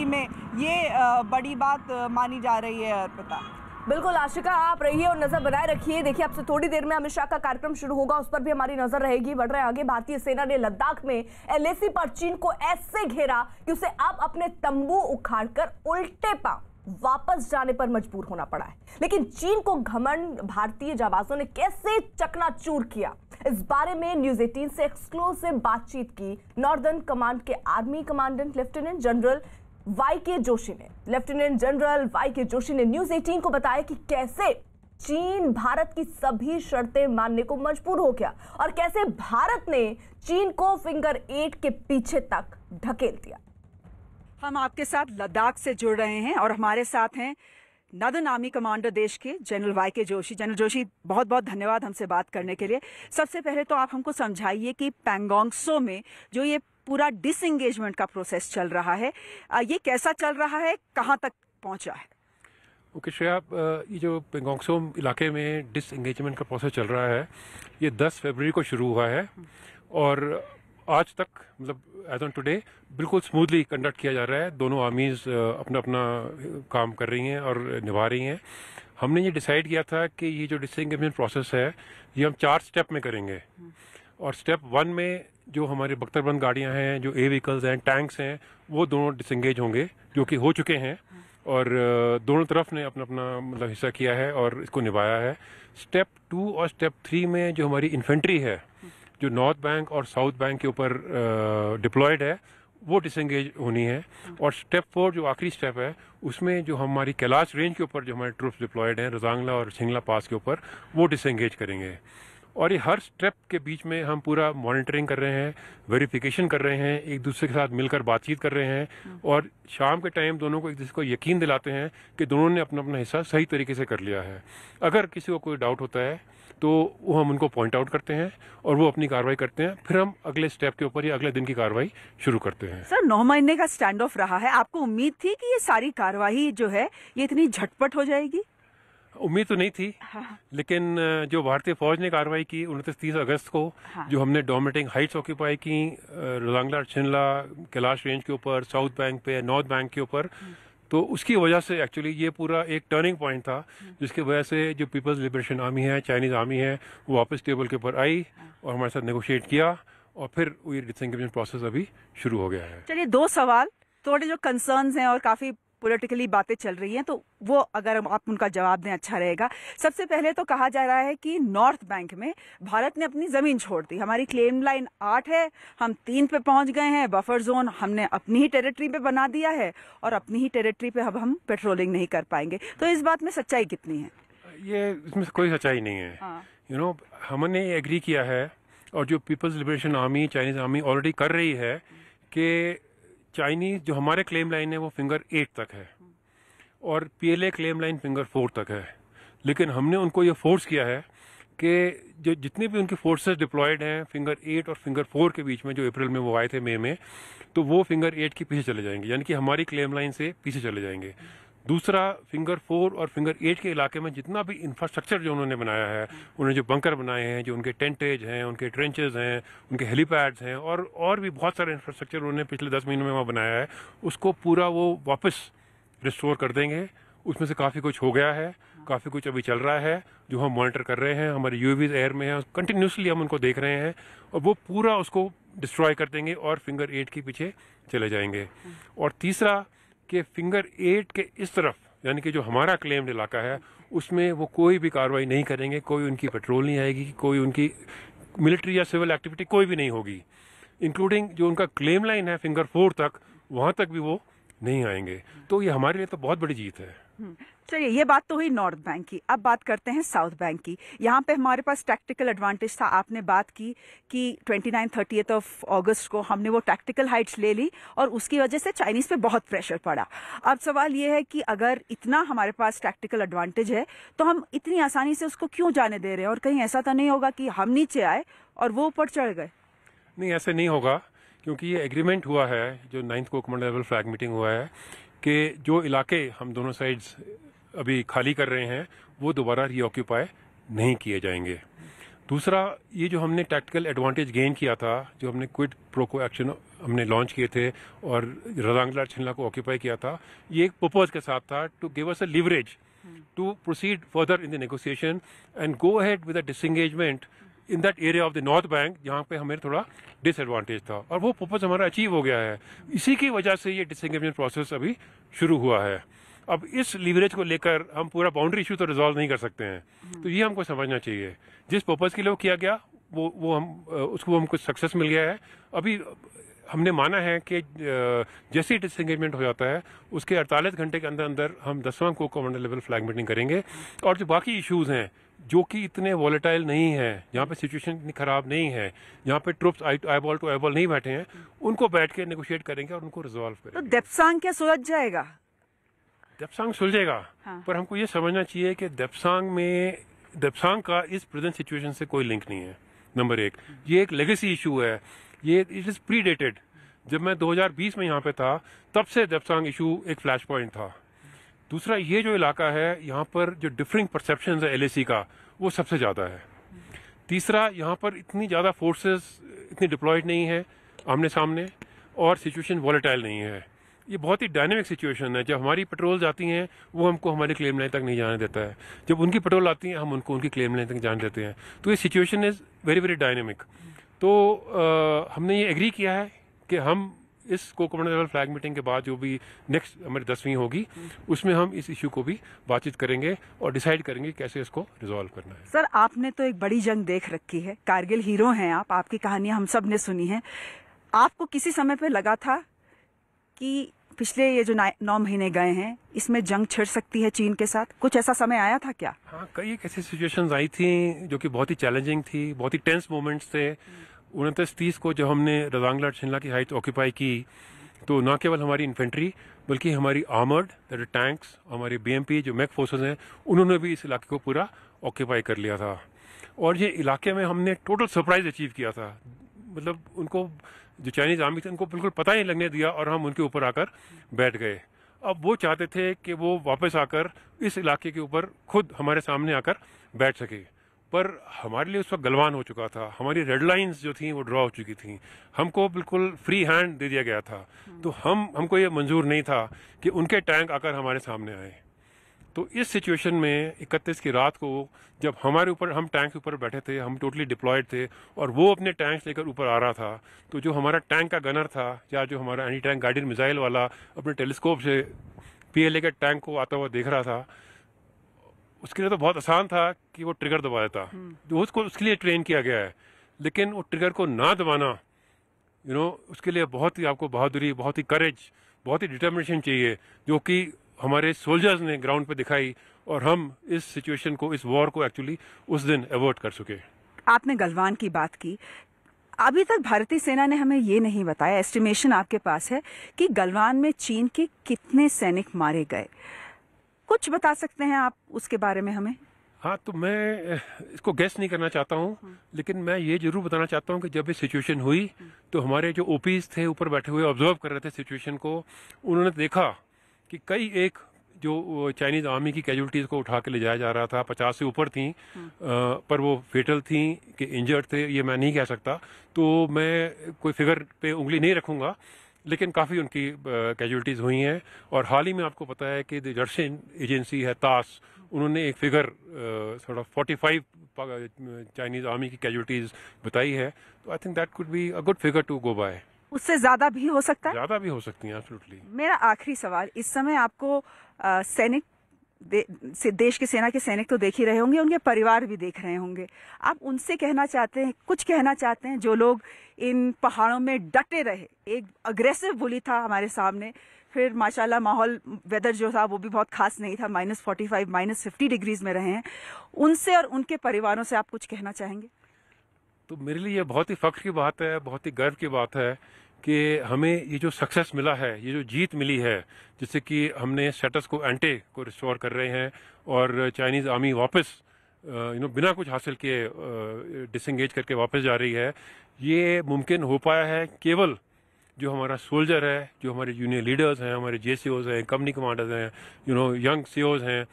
UP में, ये बड़ी बात मानी जा रही है अर्पिता। बिल्कुल आशिका, आप रहिए और नजर बनाए रखिए। देखिए आपसे थोड़ी देर में अमित शाह का कार्यक्रम शुरू होगा, उस पर भी हमारी नजर रहेगी। बढ़ रहे आगे, भारतीय सेना ने लद्दाख में LAC पर चीन को ऐसे घेरा कि उसे अब अपने तंबू उखाड़कर उल्टे पांव वापस जाने पर मजबूर होना पड़ा है। लेकिन चीन को घमंड भारतीय जाबाजों ने कैसे चकनाचूर किया, इस बारे में News18 से एक्सक्लूसिव बातचीत की नॉर्दर्न कमांड के army commandant lieutenant general lieutenant general Y K Joshi ने News18 को बताया कि कैसे चीन भारत की सभी शर्तें मानने को मजबूर हो गया और कैसे भारत ने चीन को फिंगर 8 के पीछे तक ढकेल दिया। हम आपके साथ लद्दाख से जुड़ रहे हैं और हमारे साथ हैं नॉर्दर्न आर्मी कमांडर देश के general YK Joshi. General Joshi, बहुत बहुत धन्यवाद हमसे बात करने के लिए। सबसे पहले तो आप हमको समझाइए कि पैंगोंग त्सो में जो ये पूरा डिसएंगेजमेंट का प्रोसेस चल रहा है, ये कैसा चल रहा है, कहाँ तक पहुँचा है? ओके श्रेया, ये जो पैंगोंग त्सो इलाके में डिसएंगेजमेंट का प्रोसेस चल रहा है, ये 10 फरवरी को शुरू हुआ है और आज तक मतलब एज ऑन टुडे बिल्कुल स्मूथली कंडक्ट किया जा रहा है। दोनों आर्मीज़ अपना अपना काम कर रही हैं और निभा रही हैं। हमने ये डिसाइड किया था कि ये जो डिसएंगेजमेंट प्रोसेस है ये हम 4 स्टेप में करेंगे और स्टेप 1 में जो हमारे बख्तरबंद गाड़ियां हैं, जो ए व्हीकल्स हैं, टैंक्स हैं, वो दोनों डिसएंगेज होंगे जो कि हो चुके हैं और दोनों तरफ ने अपना अपना मतलब हिस्सा किया है और इसको निभाया है। स्टेप 2 और स्टेप 3 में जो हमारी इन्फेंट्री है जो नॉर्थ बैंक और साउथ बैंक के ऊपर डिप्लॉयड है वो डिसएंगेज होनी है और स्टेप 4 जो आखिरी स्टेप है उसमें जो हमारी कैलाश रेंज के ऊपर जो हमारे ट्रूप्स डिप्लॉयड हैं रेजांग ला और चिंगला पास के ऊपर वो डिसएंगेज करेंगे। और ये हर स्टेप के बीच में हम पूरा मॉनिटरिंग कर रहे हैं, वेरिफिकेशन कर रहे हैं, एक दूसरे के साथ मिलकर बातचीत कर रहे हैं और शाम के टाइम दोनों को एक दूसरे को यकीन दिलाते हैं कि दोनों ने अपना अपना हिस्सा सही तरीके से कर लिया है। अगर किसी को कोई डाउट होता है तो वो हम उनको पॉइंट आउट करते हैं और वो अपनी कार्रवाई करते हैं, फिर हम अगले स्टेप के ऊपर या अगले दिन की कार्रवाई शुरू करते हैं। सर, 9 महीने का स्टैंड ऑफ रहा है, आपको उम्मीद थी कि ये सारी कार्रवाई जो है ये इतनी झटपट हो जाएगी? उम्मीद तो नहीं थी, लेकिन जो भारतीय फौज ने कार्रवाई की 29-30 अगस्त को, जो हमने डोमिनेटिंग हाइट्स ऑक्यूपाई की रेजांगला, छिनला, कैलाश रेंज के ऊपर, साउथ बैंक पे, नॉर्थ बैंक के ऊपर, तो उसकी वजह से एक्चुअली ये पूरा एक टर्निंग पॉइंट था जिसकी वजह से जो पीपल्स लिबरेशन आर्मी है, चाइनीज़ आर्मी है, वो वापस टेबल के ऊपर आई और हमारे साथ नेगोशिएट किया और फिर ये डिसएंगेजमेंट प्रोसेस अभी शुरू हो गया है। चलिए, 2 सवाल, थोड़े जो कंसर्न्स हैं और काफ़ी पॉलिटिकली बातें चल रही हैं, तो वो अगर आप उनका जवाब दें अच्छा रहेगा। सबसे पहले तो कहा जा रहा है कि नॉर्थ बैंक में भारत ने अपनी ज़मीन छोड़ दी। हमारी क्लेम लाइन 8 है, हम 3 पे पहुंच गए हैं, बफर जोन हमने अपनी ही टेरिटरी पे बना दिया है और अपनी ही टेरिटरी पे अब हम पेट्रोलिंग नहीं कर पाएंगे, तो इस बात में सच्चाई कितनी है? ये इसमें कोई सच्चाई नहीं है। हमने एग्री किया है और जो people's liberation army, Chinese army already कर रही है कि चाइनीज़ जो हमारे क्लेम लाइन है वो फिंगर 8 तक है और PLA क्लेम लाइन फिंगर 4 तक है, लेकिन हमने उनको ये फोर्स किया है कि जो जितने भी उनके फोर्सेस डिप्लॉयड हैं फिंगर 8 और फिंगर 4 के बीच में, जो अप्रैल में वो आए थे, मई में, तो वो फिंगर 8 के पीछे चले जाएंगे, यानी कि हमारी क्लेम लाइन से पीछे चले जाएंगे। दूसरा, फिंगर 4 और फिंगर 8 के इलाके में जितना भी इंफ्रास्ट्रक्चर जो उन्होंने बनाया है, उन्होंने जो बंकर बनाए हैं, जो उनके टेंटेज हैं, उनके ट्रेंचेस हैं, उनके हेलीपैड्स हैं और भी बहुत सारे इंफ्रास्ट्रक्चर उन्होंने पिछले 10 महीनों में वहाँ बनाया है, उसको पूरा वो वापस रिस्टोर कर देंगे। उसमें से काफ़ी कुछ हो गया है, काफ़ी कुछ अभी चल रहा है जो हम मॉनिटर कर रहे हैं। हमारे UAVs एयर में हैं, कंटिन्यूसली हम उनको देख रहे हैं और वो पूरा उसको डिस्ट्रॉय कर देंगे और फिंगर 8 के पीछे चले जाएंगे। और तीसरा कि फिंगर 8 के इस तरफ, यानी कि जो हमारा क्लेम्ड इलाका है, उसमें वो कोई भी कार्रवाई नहीं करेंगे, कोई उनकी पेट्रोल नहीं आएगी, कोई उनकी मिलिट्री या सिविल एक्टिविटी कोई भी नहीं होगी, इंक्लूडिंग जो उनका क्लेम लाइन है फिंगर 4 तक, वहाँ तक भी वो नहीं आएंगे। तो ये हमारे लिए तो बहुत बड़ी जीत है। चलिए, ये बात तो हुई नॉर्थ बैंक की। अब बात करते हैं साउथ बैंक की। यहाँ पे हमारे पास टैक्टिकल एडवांटेज था। आपने बात की कि 29-30 अगस्त को हमने वो टैक्टिकल हाइट्स ले ली और उसकी वजह से चाइनीज़ पे बहुत प्रेशर पड़ा। अब सवाल ये है कि अगर इतना हमारे पास टैक्टिकल एडवांटेज है तो हम इतनी आसानी से उसको क्यों जाने दे रहे हैं और कहीं ऐसा तो नहीं होगा कि हम नीचे आए और वो ऊपर चढ़ गए? नहीं, ऐसे नहीं होगा, क्योंकि ये एग्रीमेंट हुआ है, जो 9th corps command level flag meeting हुआ है, कि जो इलाके हम दोनों साइड्स अभी खाली कर रहे हैं वो दोबारा रीऑक्यूपाई नहीं किए जाएंगे। दूसरा, ये जो हमने टैक्टिकल एडवांटेज गेन किया था, जो हमने क्विड प्रो को एक्शन हमने लॉन्च किए थे और रजांगला छिनला को ऑक्यूपाई किया था, ये एक पर्पज़ के साथ था to give us a leverage to proceed further in the negotiation and go ahead with a disengagement in that area of the north bank जहाँ पे हमें थोड़ा डिसएडवांटेज था, और वो पर्पज़ हमारा अचीव हो गया है। इसी की वजह से ये डिसएंगेजमेंट प्रोसेस अभी शुरू हुआ है। अब इस लीवरेज को लेकर हम पूरा बाउंड्री इशू तो रिजॉल्व नहीं कर सकते हैं, तो ये हमको समझना चाहिए जिस पर्पज़ के लिए वो किया गया वो हम उसको हमको सक्सेस मिल गया है। अभी हमने माना है कि जैसे डिसएंगेजमेंट हो जाता है उसके 48 घंटे के अंदर अंदर हम 10वां को कमांडर लेवल फ्लैग मीटिंग करेंगे, और जो बाकी इश्यूज़ हैं जो कि इतने वॉलेटाइल नहीं हैं, जहाँ पे सिचुएशन इतनी ख़राब नहीं है, जहाँ पे ट्रुप्स आईबॉल टू आईबॉल नहीं बैठे हैं, उनको बैठ के नेगोशिएट करेंगे और उनको रिजॉल्व करेंगे। तो डेप्सांग क्या सुलझ जाएगा? डेप्सांग सुलझेगा, हाँ। पर हमको ये समझना चाहिए कि डेप्सांग का इस प्रेजेंट सिचुएशन से कोई लिंक नहीं है। नंबर एक, ये एक लेगेसी इशू है, ये इट इज़ प्री डेटेड। जब मैं 2020 में यहाँ पे था तब से डेप्सांग इशू एक फ्लैश पॉइंट था। दूसरा, ये जो इलाका है यहाँ पर जो डिफरिंग परसेप्शन है LAC का वो सबसे ज़्यादा है। तीसरा, यहाँ पर इतनी ज़्यादा फोर्सेस इतनी डिप्लॉयड नहीं है आमने सामने, और सिचुएशन वॉलेटाइल नहीं है। ये बहुत ही डायनेमिक सिचुएशन है। जब हमारी पेट्रोल जाती हैं वो हमको हमारे क्लेम लाइन तक नहीं जाने देता है, जब उनकी पेट्रोल आती हैं हम उनको उनकी क्लेम लाइन तक जाने देते हैं। तो ये situation is very very dynamic. तो हमने ये एग्री किया है कि हम इस को कमांडर लेवल फ्लैग मीटिंग के बाद जो भी नेक्स्ट हमारी 10वीं होगी उसमें हम इस इशू को भी बातचीत करेंगे और डिसाइड करेंगे कैसे इसको रिजॉल्व करना है। सर, आपने तो एक बड़ी जंग देख रखी है, कारगिल हीरो हैं आप, आपकी कहानियां हम सब ने सुनी हैं। आपको किसी समय पे लगा था कि पिछले ये जो 9 महीने गए हैं इसमें जंग छिड़ सकती है चीन के साथ? कुछ ऐसा समय आया था क्या? हाँ, कई ऐसी सिचुएशंस आई थी जो कि बहुत ही चैलेंजिंग थी, बहुत ही टेंस मोमेंट्स थे। 29-30 को जब हमने रजांगला छिनला की हाइट ऑक्यूपाई की तो ना केवल हमारी इन्फेंट्री बल्कि हमारी आर्मर्ड दैट टैंक्स, हमारे BMP जो मैक फोर्सेस हैं, उन्होंने भी इस इलाके को पूरा ऑक्यूपाई कर लिया था। और ये इलाके में हमने टोटल सरप्राइज़ अचीव किया था। मतलब उनको जो चाइनीज़ आर्मी थी उनको बिल्कुल पता ही लगने दिया और हम उनके ऊपर आकर बैठ गए। अब वो चाहते थे कि वो वापस आकर इस इलाके के ऊपर खुद हमारे सामने आकर बैठ सके, पर हमारे लिए उस वक्त गलवान हो चुका था। हमारी रेड लाइंस जो थी वो ड्रॉ हो चुकी थी, हमको बिल्कुल फ्री हैंड दे दिया गया था। तो हमको ये मंजूर नहीं था कि उनके टैंक आकर हमारे सामने आए। तो इस सिचुएशन में 31 की रात को जब हमारे ऊपर हम टैंक के ऊपर बैठे थे, हम टोटली डिप्लॉयड थे और वो अपने टैंक्स लेकर ऊपर आ रहा था, तो जो हमारा टैंक का गनर था या जो हमारा एंटी टैंक गाइडेड मिसाइल वाला अपने टेलीस्कोप से PLA के टैंक को आता हुआ देख रहा था, उसके लिए तो बहुत आसान था कि वो ट्रिगर दबा देता, जो उसको उसके लिए ट्रेन किया गया है। लेकिन वो ट्रिगर को ना दबाना, यू नो, उसके लिए बहुत ही आपको बहादुरी, बहुत ही करेज, बहुत ही डिटर्मिनेशन चाहिए, जो कि हमारे सोल्जर्स ने ग्राउंड पे दिखाई और हम इस सिचुएशन को, इस वॉर को एक्चुअली उस दिन एवर्ट कर चुके। आपने गलवान की बात की, अभी तक भारतीय सेना ने हमें ये नहीं बताया, एस्टिमेशन आपके पास है कि गलवान में चीन के कितने सैनिक मारे गए? कुछ बता सकते हैं आप उसके बारे में हमें? हाँ, तो मैं इसको गेस नहीं करना चाहता हूँ, लेकिन मैं ये जरूर बताना चाहता हूँ कि जब ये सिचुएशन हुई तो हमारे जो OPs थे ऊपर बैठे हुए ऑब्जर्व कर रहे थे सिचुएशन को, उन्होंने देखा कि कई एक जो चाइनीज़ आर्मी की कैजुअलिटीज़ को उठा के ले जाया जा रहा था, 50 से ऊपर थी, पर वो फेटल थी कि इंजर्ड थे ये मैं नहीं कह सकता, तो मैं कोई फिगर पे उंगली नहीं रखूँगा, लेकिन काफ़ी उनकी कैजुअलिटीज़ हुई हैं। और हाल ही में आपको पता है कि जो रशियन एजेंसी है TASS, उन्होंने एक फिगर थोड़ा 45 चाइनीज़ आर्मी की कैजुअलिटीज़ बताई है, तो I think that could be a good figure to go by. उससे ज़्यादा भी हो सकता है, ज़्यादा भी हो सकती है, एब्सोल्युटली। मेरा आखिरी सवाल, इस समय आपको सैनिक देश की सेना के सैनिक तो देख ही रहे होंगे, उनके परिवार भी देख रहे होंगे, आप उनसे कुछ कहना चाहते हैं जो लोग इन पहाड़ों में डटे रहे? एक अग्रेसिव बुली था हमारे सामने, फिर माशाल्लाह माहौल, वेदर जो था वो भी बहुत खास नहीं था, -45 -50 डिग्रीज में रहे हैं, उनसे और उनके परिवारों से आप कुछ कहना चाहेंगे? तो मेरे लिए ये बहुत ही फख्र की बात है, बहुत ही गर्व की बात है कि हमें ये जो सक्सेस मिला है, ये जो जीत मिली है, जिससे कि हमने स्टेटस को, एंटे को रिस्टोर कर रहे हैं और चाइनीज़ आर्मी वापस बिना कुछ हासिल किए डिसंगेज करके वापस जा रही है, ये मुमकिन हो पाया है केवल जो हमारा सोल्जर है, जो हमारे यूनियन लीडर्स हैं, हमारे JCOs हैं, कंपनी कमांडर्स हैं, यंग COs हैं,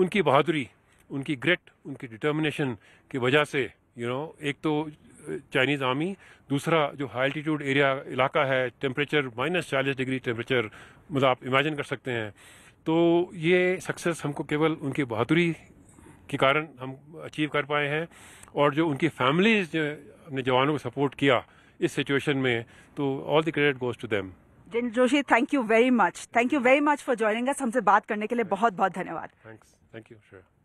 उनकी बहादुरी, उनकी ग्रेट, उनकी डिटर्मिनेशन की वजह से एक तो चाइनीज़ आर्मी। दूसरा जो हाई एल्टीट्यूड एरिया इलाका है, टेम्परेचर -40 डिग्री टेम्परेचर, मतलब आप इमेजिन कर सकते हैं। तो ये सक्सेस हमको केवल उनकी बहादुरी के कारण हम अचीव कर पाए हैं, और जो उनकी फैमिलीज अपने जवानों को सपोर्ट किया इस सिचुएशन में, तो all the credit goes to them. General Joshi, thank you very much for joining us. हमसे बात करने के लिए बहुत बहुत धन्यवाद। Thanks, thank you.